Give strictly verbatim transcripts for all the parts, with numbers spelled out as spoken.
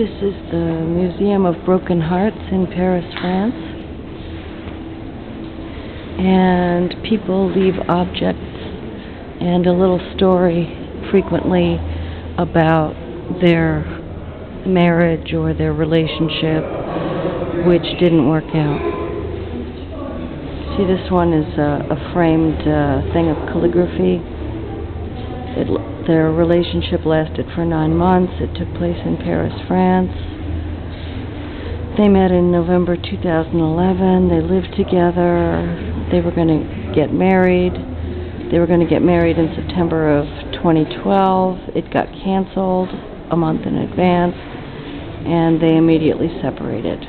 This is the Museum of Broken Hearts in Paris, France. And people leave objects and a little story frequently about their marriage or their relationship which didn't work out. See, this one is a, a framed uh, thing of calligraphy. It, their relationship lasted for nine months. It took place in Paris, France. They met in November two thousand eleven. They lived together. They were going to get married. They were going to get married in September of twenty twelve. It got canceled a month in advance, and they immediately separated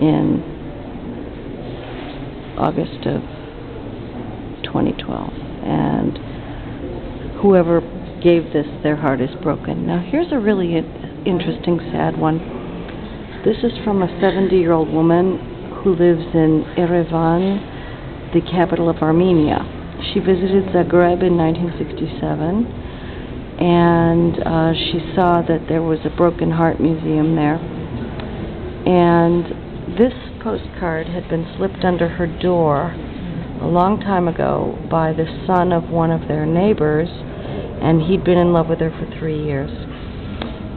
in August of twenty twelve. And whoever gave this, their heart is broken. Now here's a really interesting, sad one. This is from a seventy-year-old woman who lives in Yerevan, the capital of Armenia. She visited Zagreb in nineteen sixty-seven, and uh, she saw that there was a broken heart museum there. And this postcard had been slipped under her door a long time ago by the son of one of their neighbors, and he'd been in love with her for three years.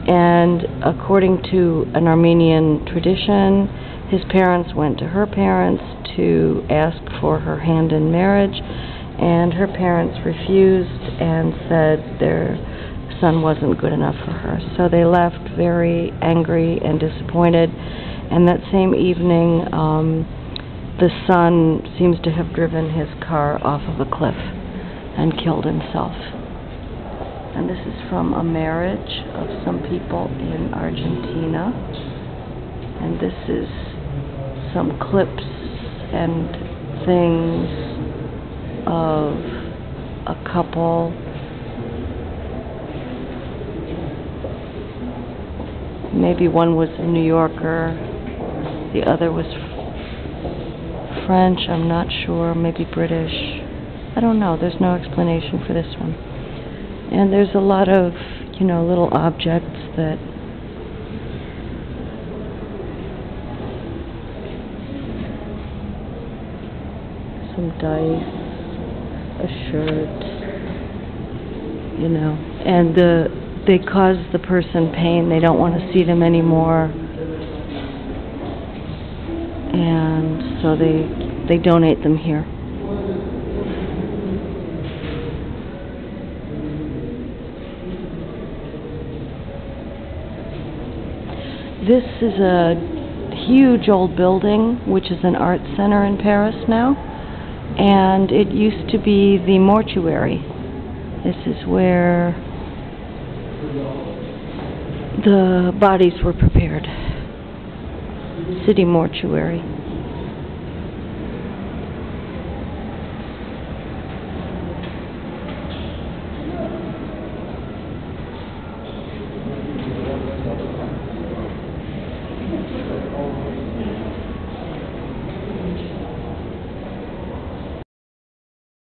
And according to an Armenian tradition, his parents went to her parents to ask for her hand in marriage, and her parents refused and said their son wasn't good enough for her. So they left very angry and disappointed, and that same evening um, the son seems to have driven his car off of a cliff and killed himself. And this is from a marriage of some people in Argentina. And this is some clips and things of a couple . Maybe one was a New Yorker, the other was French, I'm not sure, maybe British, I don't know, there's no explanation for this one. And there's a lot of, you know, little objects that some dice, a shirt, you know. And the, they cause the person pain. They don't want to see them anymore. And so they, they donate them here. This is a huge old building, which is an art center in Paris now, and it used to be the mortuary. This is where the bodies were prepared. City mortuary.